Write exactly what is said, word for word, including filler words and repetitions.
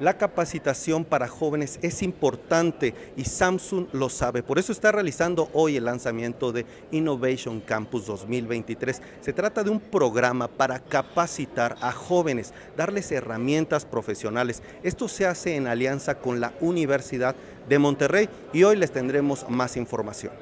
La capacitación para jóvenes es importante y Samsung lo sabe. Por eso está realizando hoy el lanzamiento de Innovation Campus dos mil veintitrés. Se trata de un programa para capacitar a jóvenes, darles herramientas profesionales. Esto se hace en alianza con la Universidad de Monterrey y hoy les tendremos más información.